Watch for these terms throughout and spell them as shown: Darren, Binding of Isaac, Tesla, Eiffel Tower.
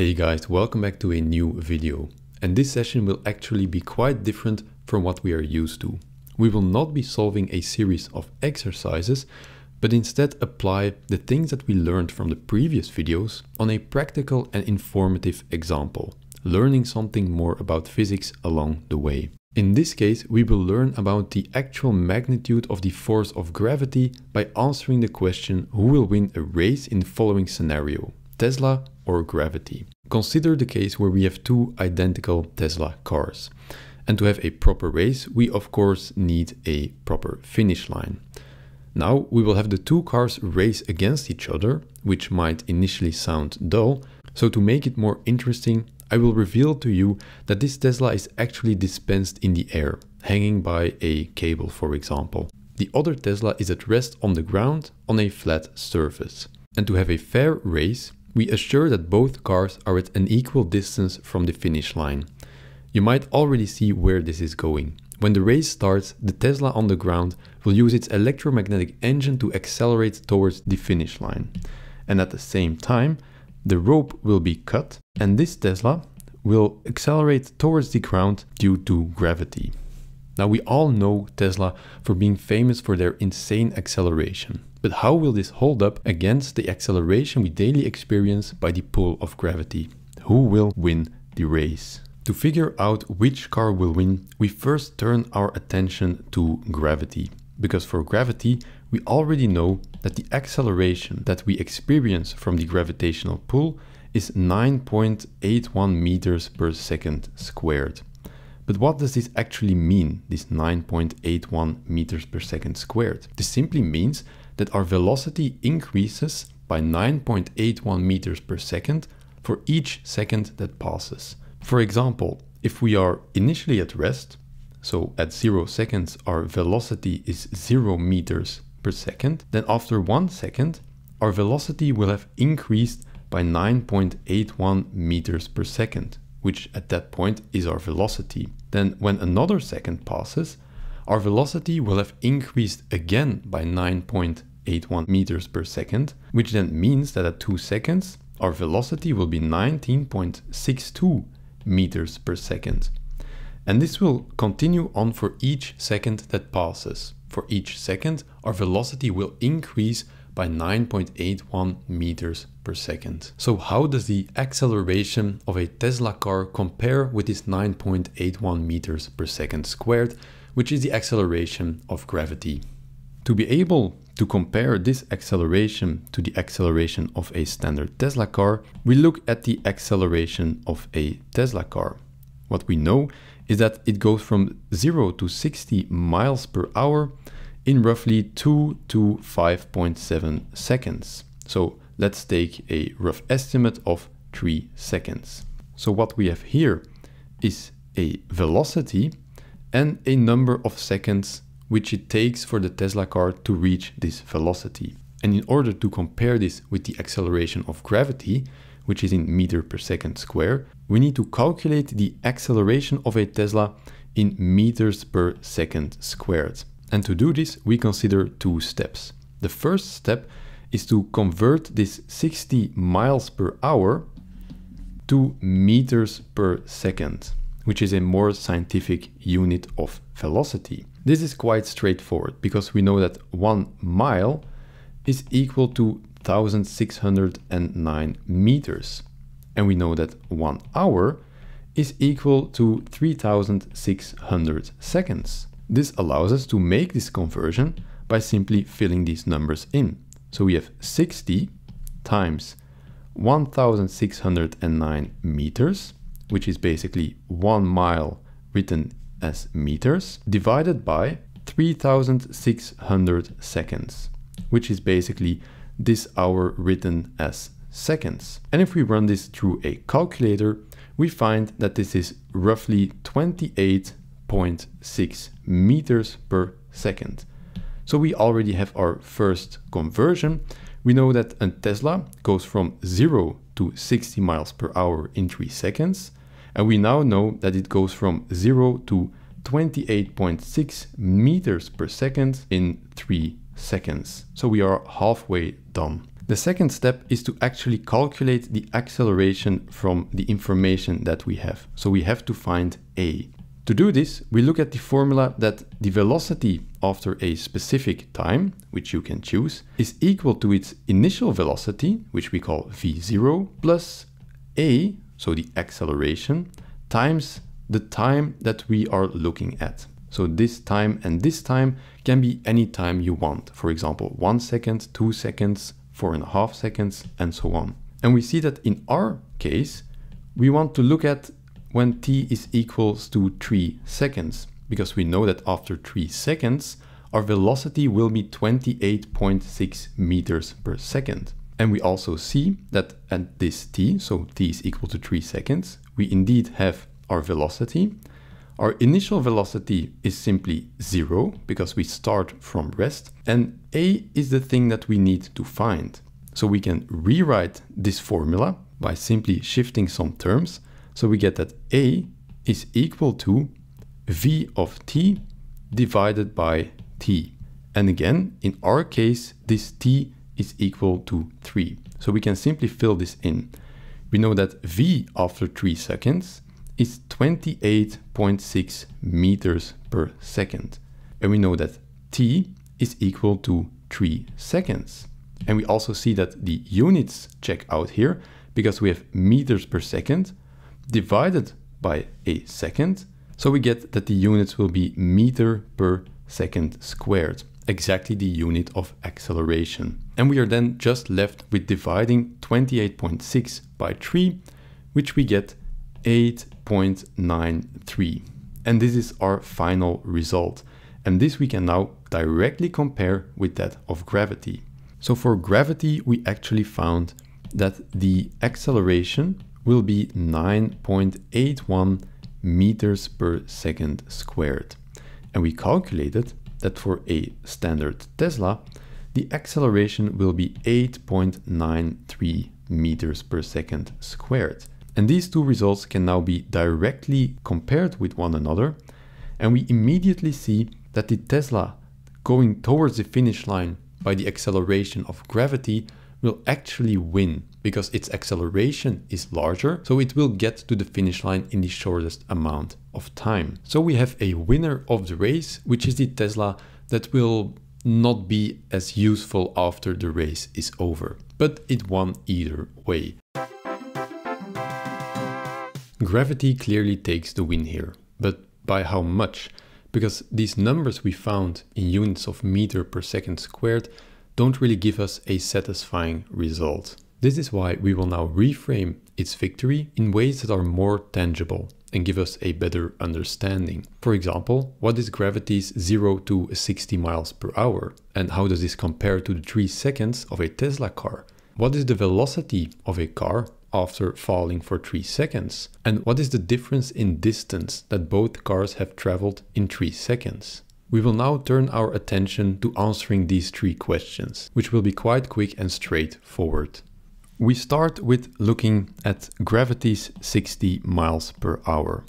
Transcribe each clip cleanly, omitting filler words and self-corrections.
Hey guys, welcome back to a new video. And this session will actually be quite different from what we are used to. We will not be solving a series of exercises, but instead apply the things that we learned from the previous videos on a practical and informative example, learning something more about physics along the way. In this case, we will learn about the actual magnitude of the force of gravity by answering the question, who will win a race in the following scenario? Tesla or gravity. Consider the case where we have two identical Tesla cars. And to have a proper race, we of course need a proper finish line. Now we will have the two cars race against each other, which might initially sound dull. So to make it more interesting, I will reveal to you that this Tesla is actually dispensed in the air, hanging by a cable, for example. The other Tesla is at rest on the ground on a flat surface. And to have a fair race, we assure that both cars are at an equal distance from the finish line. You might already see where this is going. When the race starts, the Tesla on the ground will use its electromagnetic engine to accelerate towards the finish line. And at the same time, the rope will be cut and this Tesla will accelerate towards the ground due to gravity. Now we all know Tesla for being famous for their insane acceleration. But how will this hold up against the acceleration we daily experience by the pull of gravity? Who will win the race? To figure out which car will win, we first turn our attention to gravity. Because for gravity, we already know that the acceleration that we experience from the gravitational pull is 9.81 meters per second squared. But what does this actually mean, this 9.81 meters per second squared? This simply means that our velocity increases by 9.81 meters per second for each second that passes. For example, if we are initially at rest, so at 0 seconds, our velocity is 0 meters per second, then after 1 second, our velocity will have increased by 9.81 meters per second, which at that point is our velocity. Then when another second passes, our velocity will have increased again by 9.81 meters per second, which then means that at 2 seconds, our velocity will be 19.62 meters per second. And this will continue on for each second that passes. For each second, our velocity will increase by 9.81 meters per second. So how does the acceleration of a Tesla car compare with this 9.81 meters per second squared, which is the acceleration of gravity? To be able to compare this acceleration to the acceleration of a standard Tesla car, we look at the acceleration of a Tesla car. What we know is that it goes from 0 to 60 miles per hour in roughly 2 to 5.7 seconds. So let's take a rough estimate of 3 seconds. So what we have here is a velocity and a number of seconds which it takes for the Tesla car to reach this velocity. And in order to compare this with the acceleration of gravity, which is in meter per second square, we need to calculate the acceleration of a Tesla in meters per second squared. And to do this, we consider 2 steps. The first step is to convert this 60 miles per hour to meters per second, which is a more scientific unit of velocity. This is quite straightforward because we know that 1 mile is equal to 1,609 meters. And we know that 1 hour is equal to 3,600 seconds. This allows us to make this conversion by simply filling these numbers in. So we have 60 times 1,609 meters, which is basically 1 mile written as meters, divided by 3,600 seconds, which is basically this hour written as seconds. And if we run this through a calculator, we find that this is roughly 28.6 meters per second. So we already have our first conversion. We know that a Tesla goes from 0 to 60 miles per hour in 3 seconds. And we now know that it goes from 0 to 28.6 meters per second in 3 seconds. So we are halfway done. The second step is to actually calculate the acceleration from the information that we have. So we have to find a. To do this, we look at the formula that the velocity after a specific time, which you can choose, is equal to its initial velocity, which we call v0, plus a, so the acceleration, times the time that we are looking at. So this time and this time can be any time you want. For example, 1 second, 2 seconds, 4.5 seconds, and so on. And we see that in our case, we want to look at when t is equals to 3 seconds, because we know that after 3 seconds, our velocity will be 28.6 meters per second. And we also see that at this t, so t is equal to 3 seconds, we indeed have our velocity. Our initial velocity is simply 0, because we start from rest, and a is the thing that we need to find. So we can rewrite this formula by simply shifting some terms. So we get that a is equal to v of t divided by t. And again, in our case, this t is equal to 3. So we can simply fill this in. We know that v after 3 seconds is 28.6 meters per second. And we know that t is equal to 3 seconds. And we also see that the units check out here because we have meters per second divided by a second. So we get that the units will be meter per second squared, exactly the unit of acceleration. And we are then just left with dividing 28.6 by 3, which we get 8.93. And this is our final result. And this we can now directly compare with that of gravity. So for gravity, we actually found that the acceleration will be 9.81 meters per second squared. And we calculated that for a standard Tesla, the acceleration will be 8.93 meters per second squared. And these two results can now be directly compared with one another. And we immediately see that the Tesla going towards the finish line by the acceleration of gravity will actually win, because its acceleration is larger, so it will get to the finish line in the shortest amount of time. So we have a winner of the race, which is the Tesla that will not be as useful after the race is over. But it won either way. Gravity clearly takes the win here, but by how much? Because these numbers we found in units of meter per second squared don't really give us a satisfying result. This is why we will now reframe its victory in ways that are more tangible and give us a better understanding. For example, what is gravity's 0 to 60 miles per hour? And how does this compare to the 3 seconds of a Tesla car? What is the velocity of a car after falling for 3 seconds? And what is the difference in distance that both cars have traveled in 3 seconds? We will now turn our attention to answering these three questions, which will be quite quick and straightforward. We start with looking at gravity's 60 miles per hour.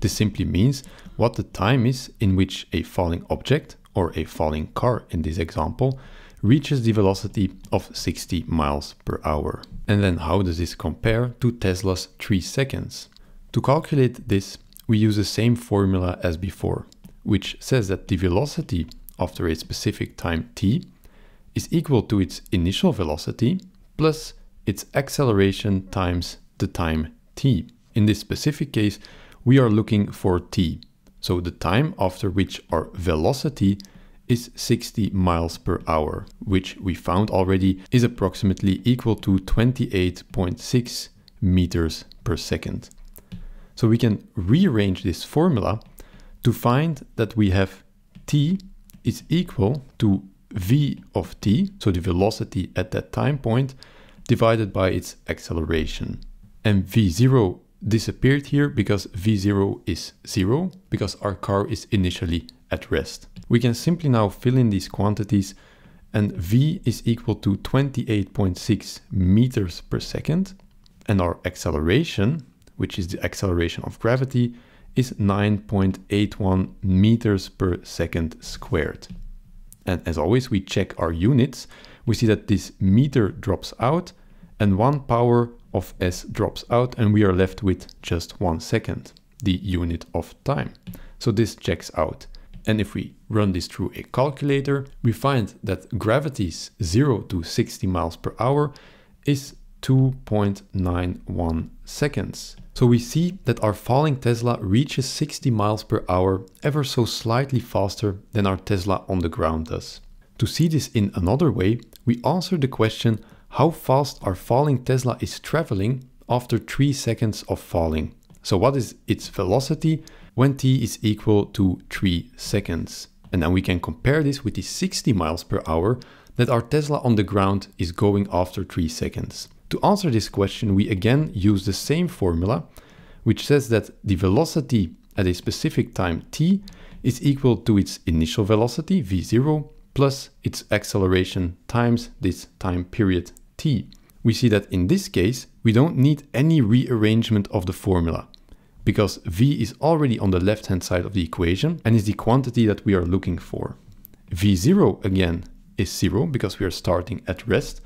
This simply means what the time is in which a falling object, or a falling car in this example, reaches the velocity of 60 miles per hour. And then how does this compare to Tesla's 3 seconds? To calculate this, we use the same formula as before, which says that the velocity after a specific time t is equal to its initial velocity plus its acceleration times the time t. In this specific case, we are looking for t, so the time after which our velocity is 60 miles per hour, which we found already is approximately equal to 28.6 meters per second. So we can rearrange this formula to find that we have t is equal to v of t, so the velocity at that time point, divided by its acceleration. And v0 disappeared here because v0 is 0, because our car is initially at rest. We can simply now fill in these quantities, and v is equal to 28.6 meters per second, and our acceleration, which is the acceleration of gravity, is 9.81 meters per second squared. And as always, we check our units, we see that this meter drops out and one power of s drops out, and we are left with just 1 second, the unit of time. So this checks out. And if we run this through a calculator, we find that gravity's 0 to 60 miles per hour is 2.91 seconds. So we see that our falling Tesla reaches 60 miles per hour ever so slightly faster than our Tesla on the ground does. To see this in another way, we answer the question how fast our falling Tesla is traveling after 3 seconds of falling. So what is its velocity when t is equal to 3 seconds? And then we can compare this with the 60 miles per hour that our Tesla on the ground is going after 3 seconds. To answer this question, we again use the same formula, which says that the velocity at a specific time t is equal to its initial velocity, v0, plus its acceleration times this time period t. We see that in this case, we don't need any rearrangement of the formula, because v is already on the left-hand side of the equation and is the quantity that we are looking for. v0 again is 0 because we are starting at rest,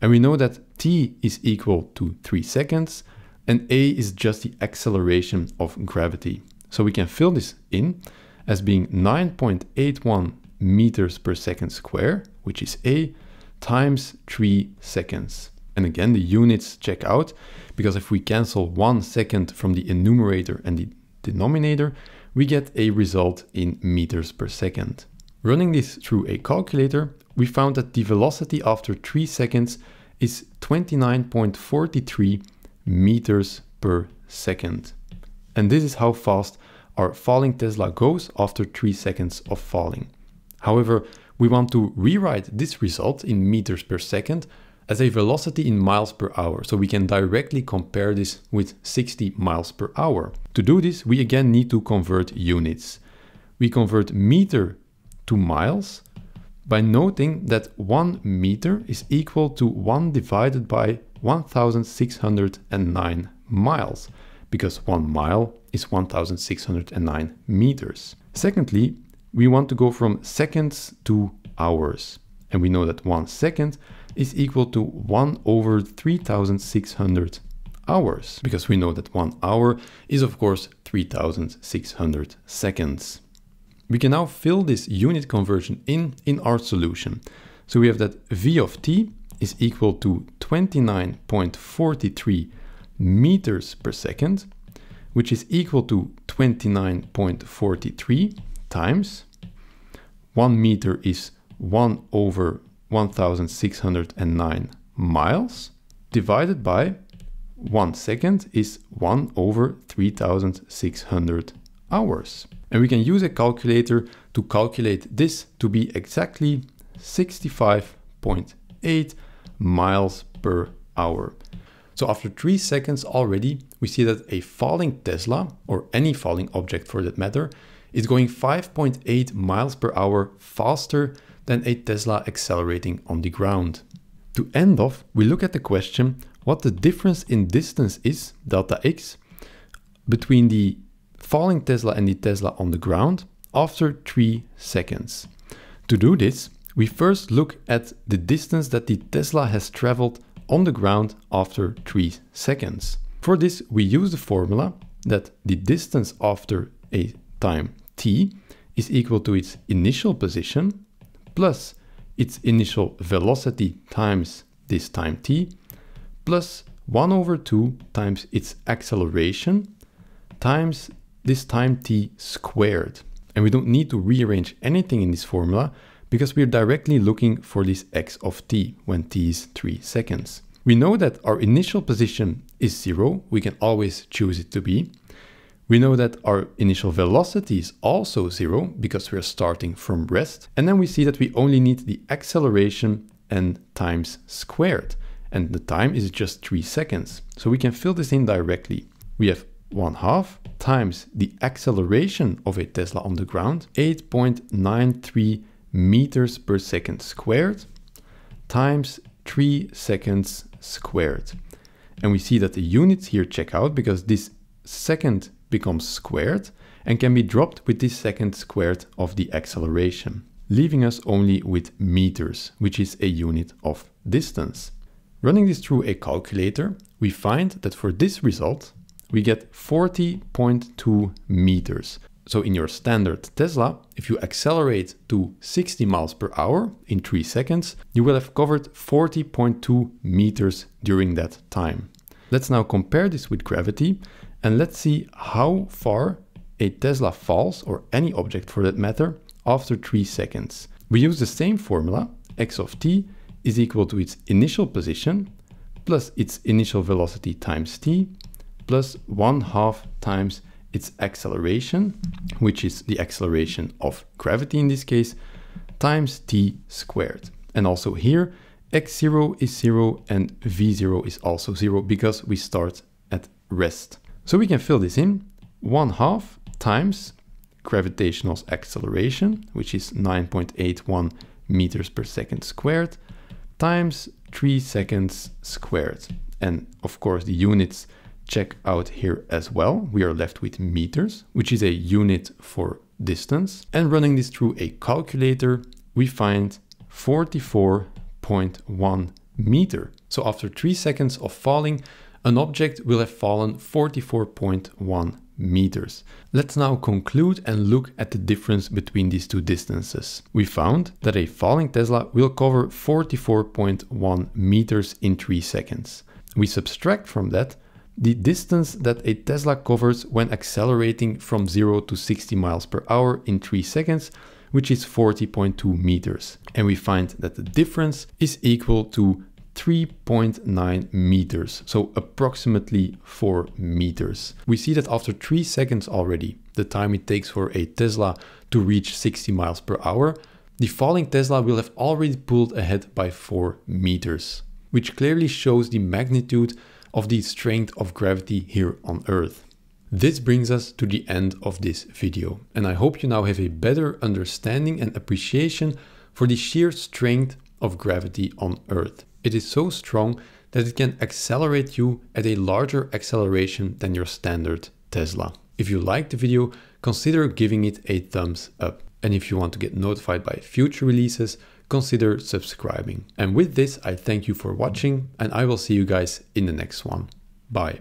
and we know that t is equal to 3 seconds and a is just the acceleration of gravity. So we can fill this in as being 9.81 meters per second square, which is a, times 3 seconds. And again, the units check out, because if we cancel 1 second from the numerator and the denominator, we get a result in meters per second. Running this through a calculator, we found that the velocity after 3 seconds is 29.43 meters per second. And this is how fast our falling Tesla goes after 3 seconds of falling. However, we want to rewrite this result in meters per second as a velocity in miles per hour, so we can directly compare this with 60 miles per hour. To do this, we again need to convert units. We convert meter to miles by noting that 1 meter is equal to 1 divided by 1,609 miles, because 1 mile is 1,609 meters. Secondly, we want to go from seconds to hours, and we know that 1 second is equal to 1 over 3,600 hours, because we know that 1 hour is of course 3,600 seconds. We can now fill this unit conversion in our solution. So we have that v of t is equal to 29.43 meters per second, which is equal to 29.43 times 1 meter is 1 over 1,609 miles divided by 1 second is 1 over 3,600 hours. And we can use a calculator to calculate this to be exactly 65.8 miles per hour. So after 3 seconds already, we see that a falling Tesla, or any falling object for that matter, is going 5.8 miles per hour faster than a Tesla accelerating on the ground. To end off, we look at the question what the difference in distance is, delta x, between the falling Tesla and the Tesla on the ground after 3 seconds. To do this, we first look at the distance that the Tesla has traveled on the ground after 3 seconds. For this, we use the formula that the distance after a time t is equal to its initial position plus its initial velocity times this time t plus 1 over 2 times its acceleration times this time t squared. And we don't need to rearrange anything in this formula because we're directly looking for this x of t when t is 3 seconds. We know that our initial position is 0. We can always choose it to be. We know that our initial velocity is also 0 because we're starting from rest. And then we see that we only need the acceleration and times squared. And the time is just 3 seconds. So we can fill this in directly. We have 1/2 times the acceleration of a Tesla on the ground, 8.93 meters per second squared, times 3 seconds squared. And we see that the units here check out because this second becomes squared and can be dropped with this second squared of the acceleration. leaving us only with meters, which is a unit of distance. Running this through a calculator, we find that for this result, we get 40.2 meters. So in your standard Tesla, if you accelerate to 60 miles per hour in 3 seconds, you will have covered 40.2 meters during that time. Let's now compare this with gravity and let's see how far a Tesla falls, or any object for that matter, after 3 seconds. We use the same formula. X of t is equal to its initial position plus its initial velocity times t plus 1/2 times its acceleration, which is the acceleration of gravity in this case, times t squared. And also here, x0 is 0 and v0 is also 0 because we start at rest. So we can fill this in. 1/2 times gravitational acceleration, which is 9.81 meters per second squared, times 3 seconds squared. And of course the units check out here as well. We are left with meters, which is a unit for distance. And running this through a calculator, we find 44.1 meter. So after 3 seconds of falling, an object will have fallen 44.1 meters. Let's now conclude and look at the difference between these two distances. We found that a falling Tesla will cover 44.1 meters in 3 seconds. We subtract from that the distance that a Tesla covers when accelerating from 0 to 60 miles per hour in 3 seconds, which is 40.2 meters. And we find that the difference is equal to 3.9 meters, so approximately 4 meters. We see that after 3 seconds already, the time it takes for a Tesla to reach 60 miles per hour, the falling Tesla will have already pulled ahead by 4 meters, which clearly shows the magnitude of the strength of gravity here on Earth. This brings us to the end of this video, and I hope you now have a better understanding and appreciation for the sheer strength of gravity on Earth. It is so strong that it can accelerate you at a larger acceleration than your standard Tesla. If you liked the video, consider giving it a thumbs up. And if you want to get notified by future releases, consider subscribing. And with this, I thank you for watching, and I will see you guys in the next one. Bye.